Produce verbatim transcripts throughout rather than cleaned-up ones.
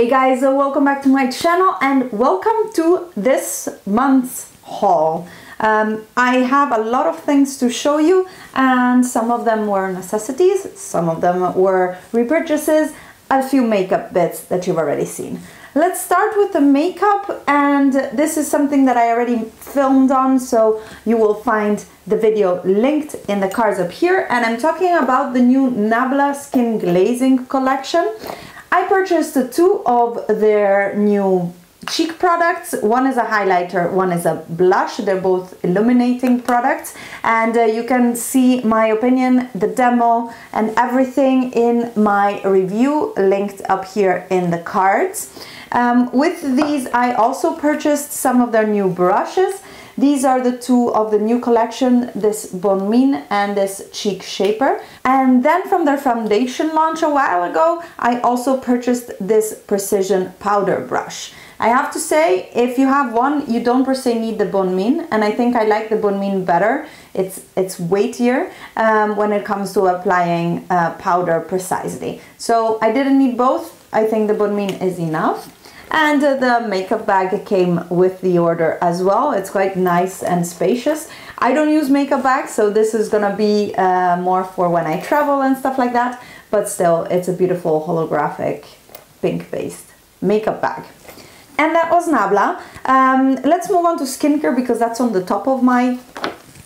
Hey guys, uh, welcome back to my channel and welcome to this month's haul. Um, I have a lot of things to show you, and some of them were necessities, some of them were repurchases, a few makeup bits that you've already seen. Let's start with the makeup, and this is something that I already filmed on, so you will find the video linked in the cards up here, and I'm talking about the new Nabla Skin Glazing collection. I purchased two of their new cheek products. One is a highlighter, one is a blush. They're both illuminating products, and uh, you can see my opinion, the demo, and everything in my review linked up here in the cards. Um, with these, I also purchased some of their new brushes. These are the two of the new collection, this Bonne Mine and this Cheek Shaper. And then from their foundation launch a while ago, I also purchased this Precision Powder brush. I have to say, if you have one, you don't per se need the Bonne Mine, and I think I like the Bonne Mine better. It's, it's weightier um, when it comes to applying uh, powder precisely. So I didn't need both. I think the Bonne Mine is enough. And the makeup bag came with the order as well. It's quite nice and spacious. I don't use makeup bags, so this is gonna be uh, more for when I travel and stuff like that, but still, it's a beautiful holographic pink-based makeup bag. And that was Nabla. Um, let's move on to skincare because that's on the top of my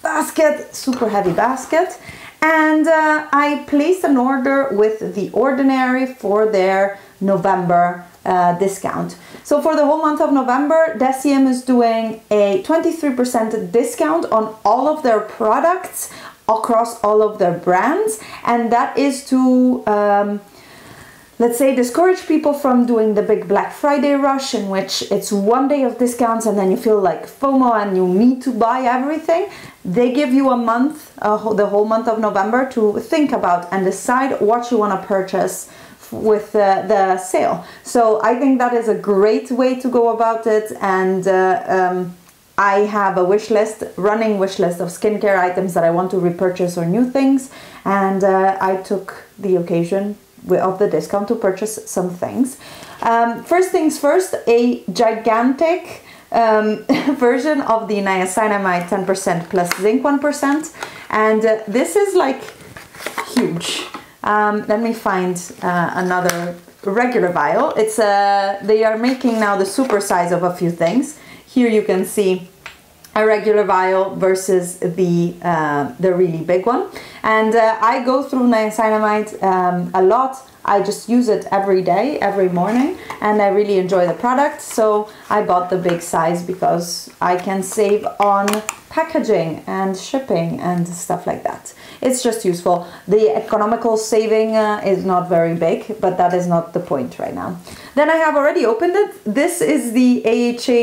basket, super heavy basket. And uh, I placed an order with The Ordinary for their November Uh, discount. So for the whole month of November, Deciem is doing a twenty-three percent discount on all of their products across all of their brands, and that is to um, let's say discourage people from doing the big Black Friday rush in which it's one day of discounts and then you feel like FOMO and you need to buy everything. They give you a month, uh, the whole month of November, to think about and decide what you want to purchase with uh, the sale. So I think that is a great way to go about it, and uh, um, I have a wish list, running wish list of skincare items that I want to repurchase or new things, and uh, I took the occasion of the discount to purchase some things. Um, first things first, a gigantic um, version of the Niacinamide ten percent plus zinc one percent, and uh, this is like huge. Um, let me find uh, another regular vial. It's uh, they are making now the super size of a few things. Here you can see a regular vial versus the, uh, the really big one. And uh, I go through niacinamide um, a lot. I just use it every day, every morning, and I really enjoy the product. So I bought the big size because I can save on packaging and shipping and stuff like that. It's just useful. The economical saving uh, is not very big, but that is not the point right now. Then I have already opened it. This is the A H A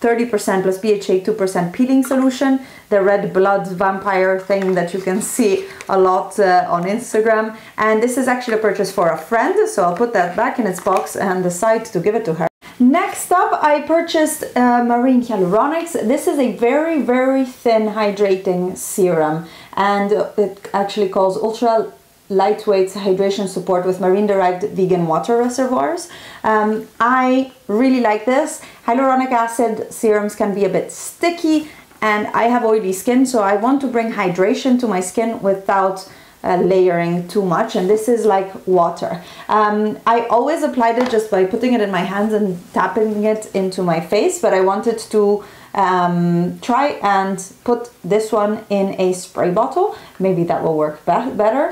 thirty percent plus B H A two percent peeling solution, the red blood vampire thing that you can see a lot uh, on Instagram. And this is actually a purchase for a friend, so I'll put that back in its box and decide to give it to her. Next up, I purchased uh, Marine Hyaluronics. This is a very, very thin hydrating serum, and it actually calls ultra lightweight hydration support with marine-derived vegan water reservoirs. Um, I really like this. Hyaluronic acid serums can be a bit sticky, and I have oily skin, so I want to bring hydration to my skin without uh, layering too much, and this is like water. Um, I always applied it just by putting it in my hands and tapping it into my face, but I wanted to Um, try and put this one in a spray bottle. Maybe that will work be better.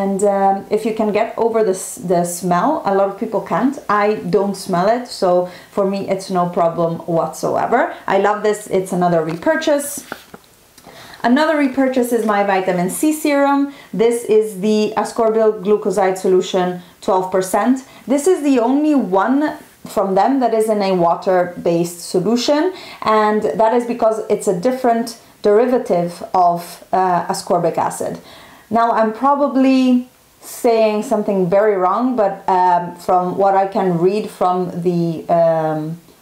And um, if you can get over this, the smell, a lot of people can't. I don't smell it, so for me it's no problem whatsoever. I love this. It's another repurchase. Another repurchase is my vitamin C serum. This is the Ascorbyl Glucoside solution twelve percent. This is the only one from them that is in a water-based solution, and that is because it's a different derivative of uh, ascorbic acid. Now I'm probably saying something very wrong, but um, from what I can read from the um,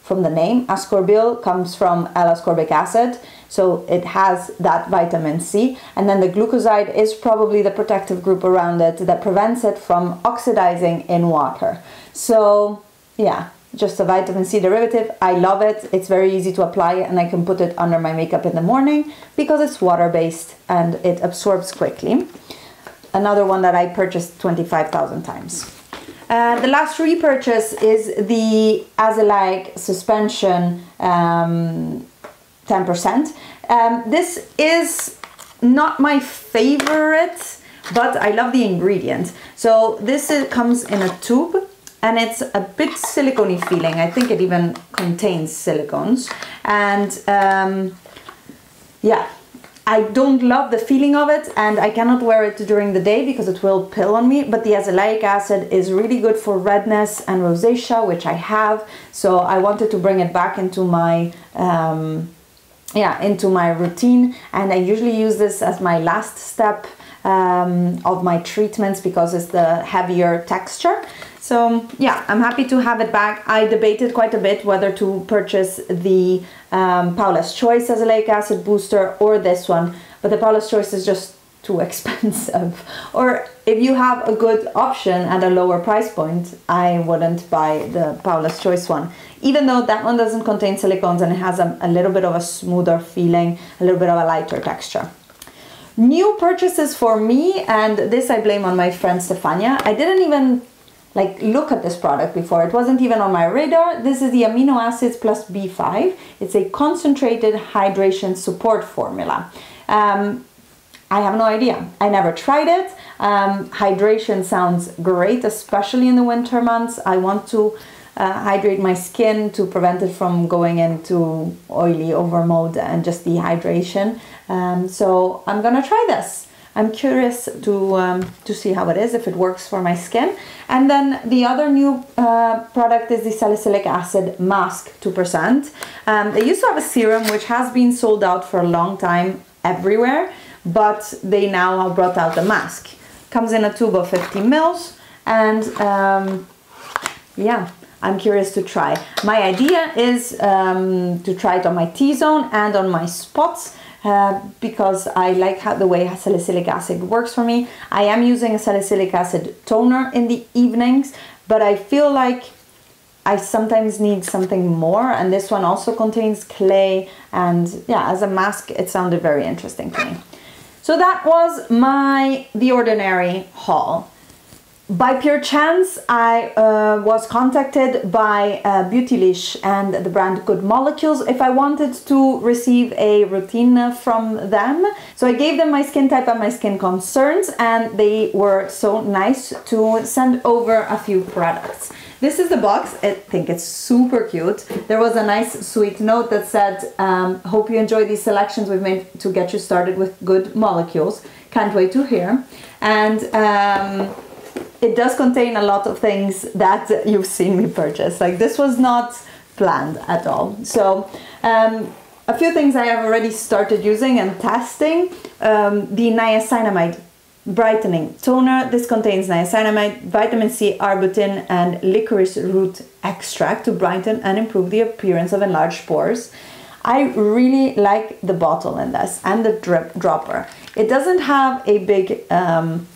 from the name, ascorbyl comes from L-ascorbic acid, so it has that vitamin C, and then the glucoside is probably the protective group around it that prevents it from oxidizing in water. So yeah, just a vitamin C derivative. I love it. It's very easy to apply and I can put it under my makeup in the morning because it's water-based and it absorbs quickly. Another one that I purchased twenty-five thousand times. Uh, the last repurchase is the Azelaic suspension um, ten percent. Um, this is not my favorite, but I love the ingredient. So this is, comes in a tube and it's a bit silicone-y feeling. I think it even contains silicones. And um, yeah, I don't love the feeling of it and I cannot wear it during the day because it will pill on me, but the azelaic acid is really good for redness and rosacea, which I have, so I wanted to bring it back into my um, yeah, into my routine, and I usually use this as my last step um, of my treatments because it's the heavier texture. So yeah, I'm happy to have it back. I debated quite a bit whether to purchase the um, Paula's Choice Azelaic Acid Booster or this one, but the Paula's Choice is just too expensive. Or if you have a good option at a lower price point, I wouldn't buy the Paula's Choice one. Even though that one doesn't contain silicones and it has a, a little bit of a smoother feeling, a little bit of a lighter texture. New purchases for me, and this I blame on my friend Stefania. I didn't even like look at this product before. It wasn't even on my radar. This is the amino acids plus B five. It's a concentrated hydration support formula. Um, I have no idea. I never tried it. Um, hydration sounds great, especially in the winter months. I want to uh, hydrate my skin to prevent it from going into oily over mode and just dehydration. Um, so I'm gonna try this. I'm curious to, um, to see how it is, if it works for my skin. And then the other new uh, product is the Salicylic Acid Mask two percent. Um, they used to have a serum which has been sold out for a long time everywhere, but they now have brought out the mask. Comes in a tube of fifty mils and um, yeah, I'm curious to try. My idea is um, to try it on my T-zone and on my spots. Uh, because I like how the way salicylic acid works for me. I am using a salicylic acid toner in the evenings, but I feel like I sometimes need something more, and this one also contains clay, and yeah, as a mask it sounded very interesting to me. So that was my The Ordinary haul. By pure chance, I uh, was contacted by uh, Beautylish and the brand Good Molecules if I wanted to receive a routine from them. So I gave them my skin type and my skin concerns, and they were so nice to send over a few products. This is the box. I think it's super cute. There was a nice sweet note that said, um, hope you enjoy these selections we've made to get you started with Good Molecules. Can't wait to hear. And um, it does contain a lot of things that you've seen me purchase. Like, this was not planned at all. So um, a few things I have already started using and testing. Um, the niacinamide brightening toner. This contains niacinamide, vitamin C, arbutin and licorice root extract to brighten and improve the appearance of enlarged pores. I really like the bottle in this and the drip dropper. It doesn't have a big um,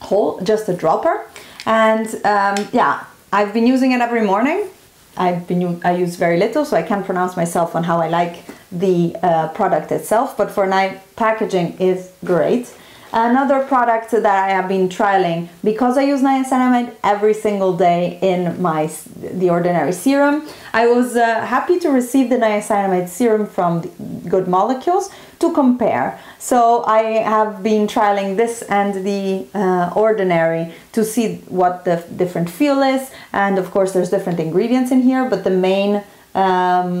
hole, just a dropper, and um, yeah, I've been using it every morning. I've been I use very little, so I can't pronounce myself on how I like the uh, product itself, but for now, packaging is great. Another product that I have been trialing, because I use niacinamide every single day in my The Ordinary serum, I was uh, happy to receive the niacinamide serum from Good Molecules to compare. So I have been trialing this and The uh, Ordinary to see what the different feel is, and of course there's different ingredients in here, but the main um,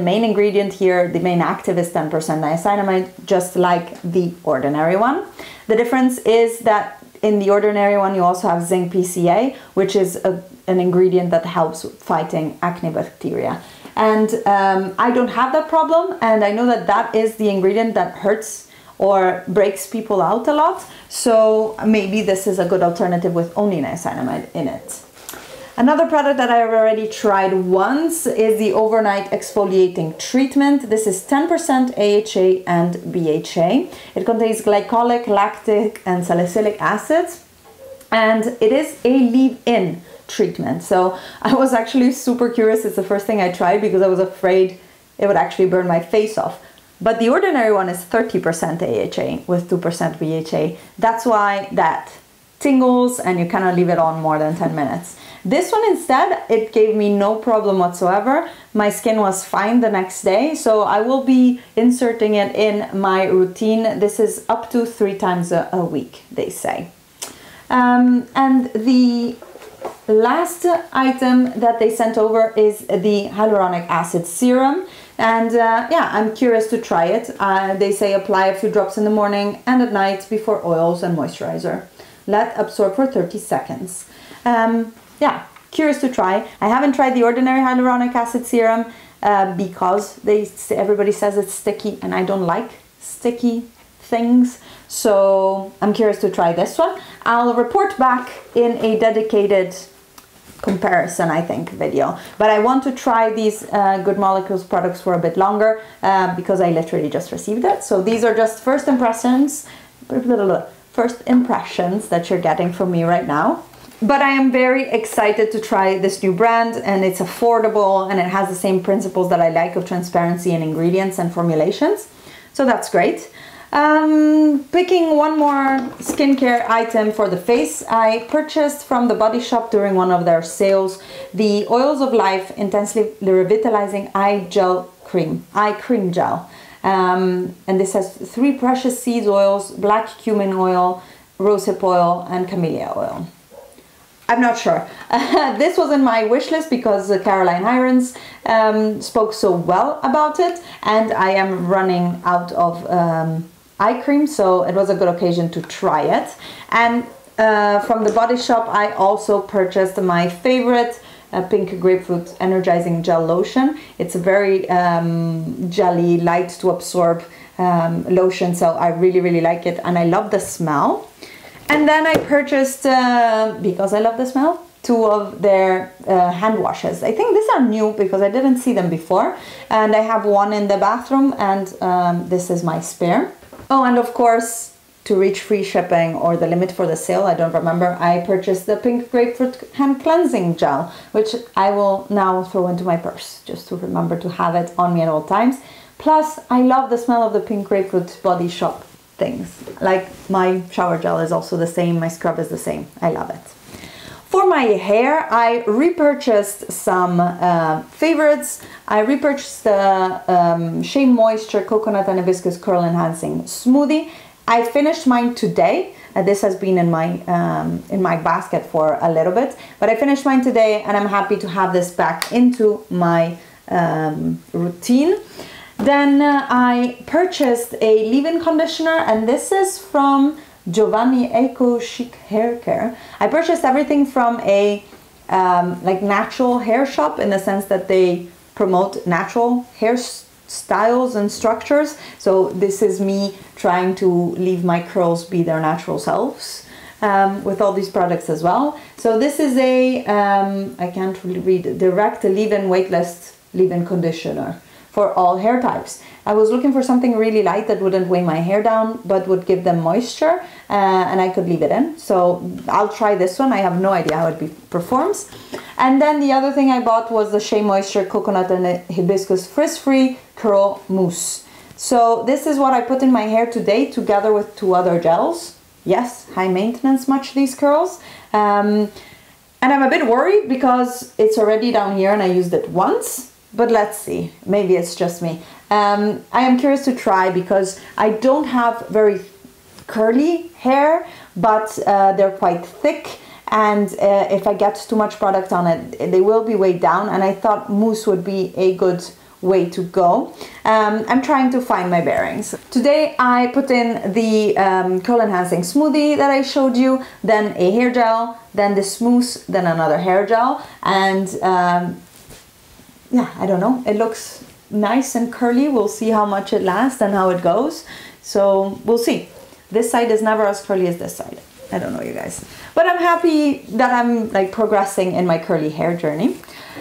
The main ingredient here, the main active, is ten percent niacinamide, just like the ordinary one. The difference is that in the ordinary one you also have zinc P C A, which is a, an ingredient that helps fighting acne bacteria. And um, I don't have that problem, and I know that that is the ingredient that hurts or breaks people out a lot. So maybe this is a good alternative with only niacinamide in it. Another product that I've already tried once is the Overnight Exfoliating Treatment. This is ten percent A H A and B H A. It contains glycolic, lactic and salicylic acids, and it is a leave-in treatment. So I was actually super curious. It's the first thing I tried because I was afraid it would actually burn my face off. But the ordinary one is thirty percent A H A with two percent B H A. That's why that tingles and you cannot leave it on more than ten minutes. This one instead, it gave me no problem whatsoever. My skin was fine the next day, so I will be inserting it in my routine. This is up to three times a, a week, they say. Um, and the last item that they sent over is the hyaluronic acid serum. And uh, yeah, I'm curious to try it. Uh, they say apply a few drops in the morning and at night before oils and moisturizer. Let absorb for thirty seconds. Um, yeah, curious to try. I haven't tried the ordinary hyaluronic acid serum uh, because they everybody says it's sticky and I don't like sticky things. So I'm curious to try this one. I'll report back in a dedicated comparison, I think, video. But I want to try these uh, Good Molecules products for a bit longer uh, because I literally just received it. So these are just first impressions. First impressions that you're getting from me right now. But I am very excited to try this new brand, and it's affordable and it has the same principles that I like of transparency in ingredients and formulations. So that's great. Um, picking one more skincare item for the face, I purchased from The Body Shop during one of their sales the Oils of Life Intensely Revitalizing Eye Gel Cream, Eye Cream Gel. Um, and this has three precious seed oils, black cumin oil, rosehip oil, and camellia oil. I'm not sure. Uh, this was in my wish list because Caroline Hirons um, spoke so well about it, and I am running out of um, eye cream, so it was a good occasion to try it. And uh, from The Body Shop, I also purchased my favorite a Pink Grapefruit Energizing Gel Lotion. It's a very um, jelly, light to absorb um, lotion, so I really, really like it and I love the smell. And then I purchased, uh, because I love the smell, two of their uh, hand washes. I think these are new because I didn't see them before. And I have one in the bathroom and um, this is my spare. Oh, and of course, to reach free shipping or the limit for the sale, I don't remember, I purchased the Pink Grapefruit Hand Cleansing Gel, which I will now throw into my purse, just to remember to have it on me at all times. Plus, I love the smell of the Pink Grapefruit Body Shop things. Like, my shower gel is also the same, my scrub is the same. I love it. For my hair, I repurchased some uh, favorites. I repurchased the um, Shea Moisture Coconut and Hibiscus Curl Enhancing Smoothie. I finished mine today. Uh, this has been in my um, in my basket for a little bit, but I finished mine today and I'm happy to have this back into my um, routine. Then uh, I purchased a leave-in conditioner, and this is from Giovanni Eco Chic Hair Care. I purchased everything from a um, like natural hair shop, in the sense that they promote natural hair styles and structures. So this is me trying to leave my curls be their natural selves um, with all these products as well. So this is a um, I can't really read, direct leave-in weightless leave-in conditioner for all hair types. I was looking for something really light that wouldn't weigh my hair down but would give them moisture, uh, and I could leave it in. So I'll try this one. I have no idea how it be, performs. And then the other thing I bought was the Shea Moisture Coconut and Hibiscus Frizz-Free Curl Mousse. So this is what I put in my hair today together with two other gels. Yes, high maintenance, much these curls. Um, and I'm a bit worried because it's already down here and I used it once. But let's see, maybe it's just me. Um, I am curious to try because I don't have very curly hair, but uh, they're quite thick. And uh, if I get too much product on it, they will be weighed down. And I thought mousse would be a good way to go. Um, I'm trying to find my bearings. Today I put in the um, curl enhancing smoothie that I showed you, then a hair gel, then this mousse, then another hair gel. And um, yeah, I don't know. It looks nice and curly. We'll see how much it lasts and how it goes. So we'll see. This side is never as curly as this side. I don't know, you guys. But I'm happy that I'm like progressing in my curly hair journey.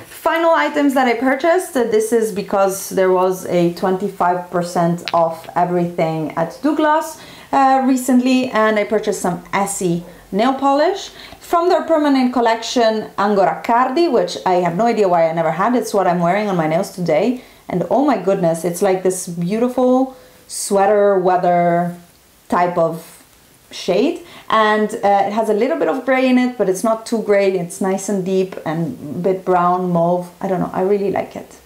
Final items that I purchased. This is because there was a twenty-five percent off everything at Douglas uh, recently, and I purchased some Essie nail polish from their permanent collection Angora Cardi, which I have no idea why I never had. It's what I'm wearing on my nails today, and oh my goodness, it's like this beautiful sweater weather type of shade, and uh, it has a little bit of gray in it, but it's not too gray. It's nice and deep and a bit brown, mauve. I don't know, I really like it.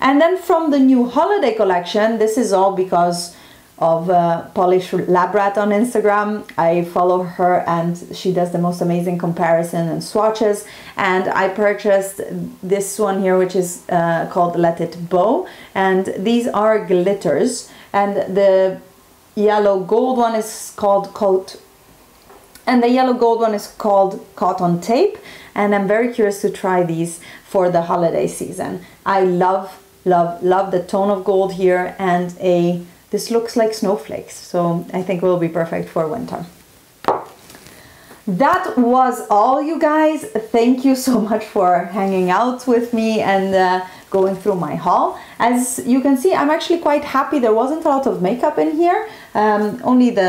And then from the new holiday collection, this is all because of uh, Polish Labrat on Instagram. I follow her and she does the most amazing comparison and swatches, and I purchased this one here, which is uh, called Let It Bow, and these are glitters, and the yellow gold one is called Coat and the yellow gold one is called Cotton Tape, and I'm very curious to try these for the holiday season. I love love love the tone of gold here, and a this looks like snowflakes, so I think it will be perfect for winter. That was all, you guys. Thank you so much for hanging out with me and uh, going through my haul. As you can see, I'm actually quite happy. There wasn't a lot of makeup in here. Um, only the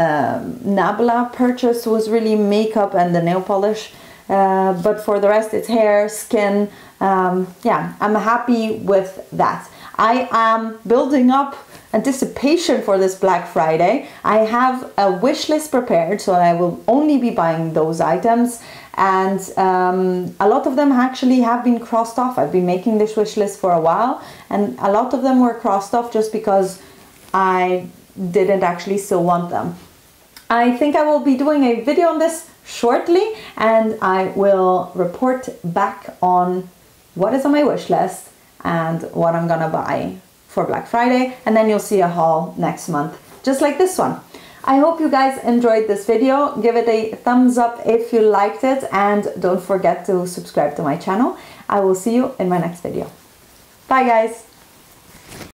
uh, Nabla purchase was really makeup and the nail polish. Uh, but for the rest, it's hair, skin. Um, yeah, I'm happy with that. I am building up anticipation for this Black Friday. I have a wish list prepared, so I will only be buying those items, and um, a lot of them actually have been crossed off. I've been making this wish list for a while, and a lot of them were crossed off just because I didn't actually still want them. I think I will be doing a video on this shortly, and I will report back on what is on my wish list and what I'm gonna buy for Black Friday, and then you'll see a haul next month just like this one. I hope you guys enjoyed this video. Give it a thumbs up if you liked it, and don't forget to subscribe to my channel. I will see you in my next video. Bye guys.